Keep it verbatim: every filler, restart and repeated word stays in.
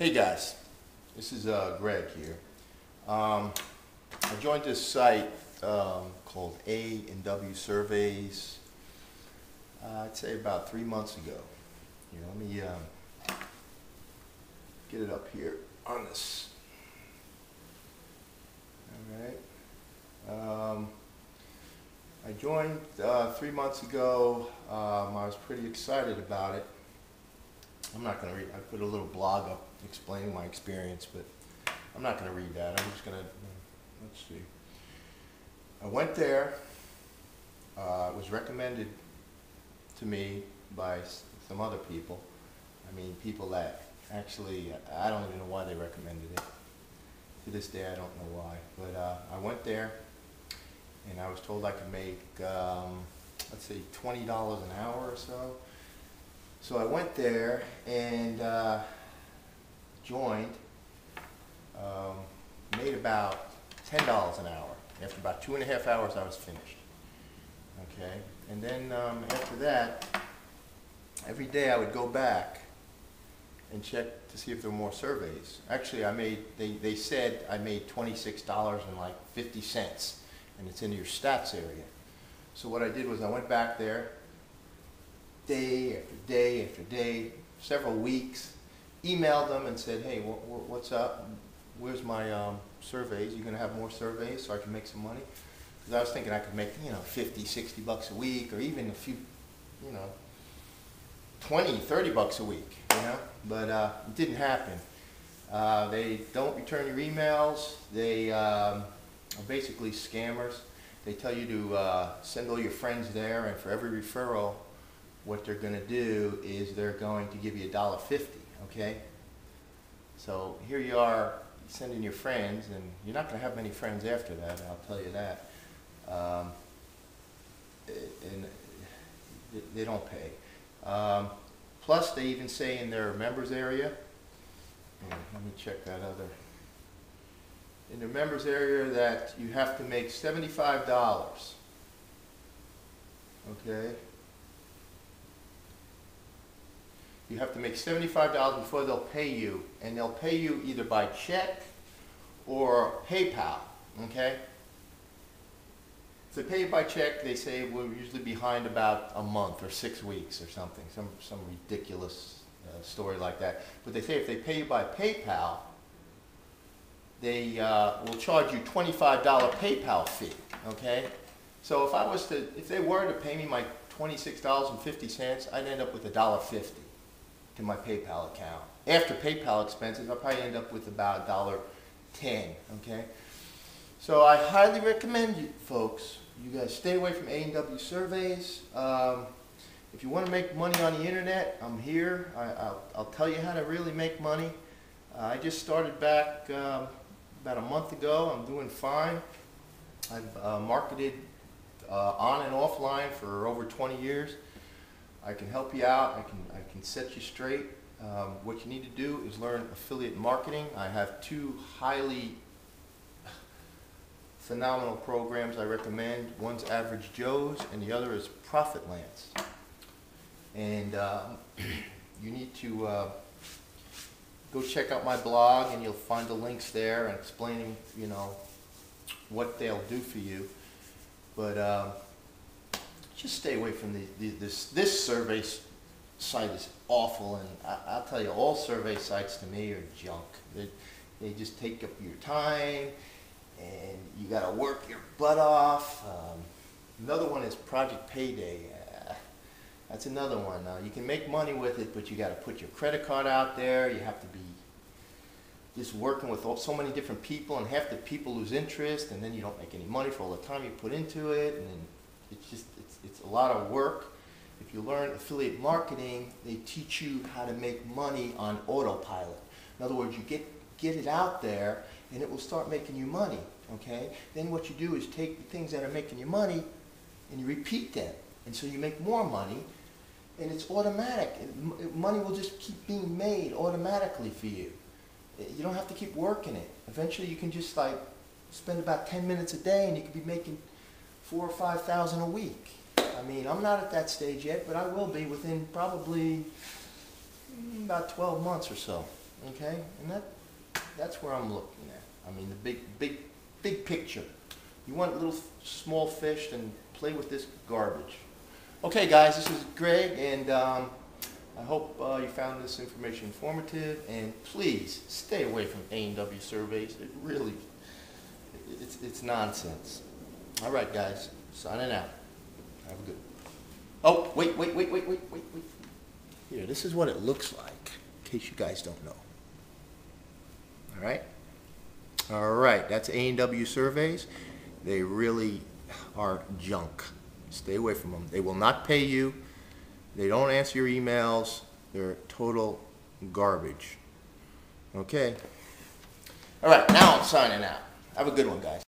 Hey guys, this is uh, Greg here. Um, I joined this site um, called A and W Surveys, uh, I'd say about three months ago. Here, let me um, get it up here on this. All right. Um, I joined uh, three months ago. Um, I was pretty excited about it. I'm not going to read. I put a little blog up explaining my experience, but I'm not going to read that. I'm just going to, let's see. I went there. Uh, it was recommended to me by some other people. I mean, people that actually, I don't even know why they recommended it. To this day, I don't know why. But uh, I went there, and I was told I could make, um, let's say, twenty dollars an hour or so. So I went there and uh, joined, um, made about ten dollars an hour. After about two and a half hours, I was finished. Okay, and then um, after that, every day I would go back and check to see if there were more surveys. Actually, I made. They they said I made twenty-six dollars and like fifty cents, and it's in your stats area. So what I did was I went back there. Day after day after day, several weeks, emailed them and said, hey, wh wh what's up? Where's my um, surveys? You're going to have more surveys so I can make some money? Because I was thinking I could make, you know, fifty, sixty bucks a week, or even a few, you know, twenty, thirty bucks a week, you know? But uh, it didn't happen. Uh, they don't return your emails. They um, are basically scammers. They tell you to uh, send all your friends there, and for every referral, what they're going to do is they're going to give you a dollar fifty, okay? So here you are sending your friends, and you're not going to have many friends after that, I'll tell you that. Um, and they don't pay. Um, plus, they even say in their members area, let me check that other, in their members area that you have to make seventy-five dollars, okay? You have to make seventy-five dollars before they'll pay you, and they'll pay you either by check or PayPal, okay? If they pay you by check, they say we're usually behind about a month or six weeks or something, some, some ridiculous uh, story like that. But they say if they pay you by PayPal, they uh, will charge you twenty-five dollar PayPal fee, okay? So if I was to, if they were to pay me my twenty-six dollars and fifty cents, I'd end up with a dollar fifty. To my PayPal account. After PayPal expenses, I'll probably end up with about a dollar ten, okay? So I highly recommend you folks, you guys stay away from A and W surveys. Um, if you want to make money on the internet, I'm here. I, I'll, I'll tell you how to really make money. Uh, I just started back um, about a month ago. I'm doing fine. I've uh, marketed uh, on and offline for over twenty years. I can help you out. I can, I can set you straight. Um, what you need to do is learn affiliate marketing. I have two highly phenomenal programs I recommend. One's Average Joe's and the other is Profit Lance. And uh, you need to uh, go check out my blog, and you'll find the links there and explaining, you know, what they'll do for you. But um, just stay away from the, the, this. This survey site is awful, and I, I'll tell you, all survey sites to me are junk. They, they just take up your time, and you got to work your butt off. Um, another one is Project Payday. Uh, that's another one. Uh, you can make money with it, but you got to put your credit card out there. You have to be just working with all, so many different people, and half the people lose interest, and then you don't make any money for all the time you put into it, and then it's just, it's, it's a lot of work. If you learn affiliate marketing, they teach you how to make money on autopilot. In other words, you get, get it out there, and it will start making you money, okay? Then what you do is take the things that are making you money, and you repeat them. And so you make more money, and it's automatic. Money will just keep being made automatically for you. You don't have to keep working it. Eventually, you can just like spend about ten minutes a day, and you can be making four or five thousand a week. I mean, I'm not at that stage yet, but I will be within probably about twelve months or so. Okay, and that that's where I'm looking at. I mean, the big, big, big picture. You want little small fish, then play with this garbage. Okay, guys, this is Greg, and um, I hope uh, you found this information informative. And please stay away from A and W surveys. It really, it's it's nonsense. All right, guys, signing out. Have a good. Oh, wait, wait, wait, wait, wait, wait, wait. Here, this is what it looks like, in case you guys don't know. All right? All right, that's A and W surveys. They really are junk. Stay away from them. They will not pay you. They don't answer your emails. They're total garbage. Okay? All right, now I'm signing out. Have a good one, guys.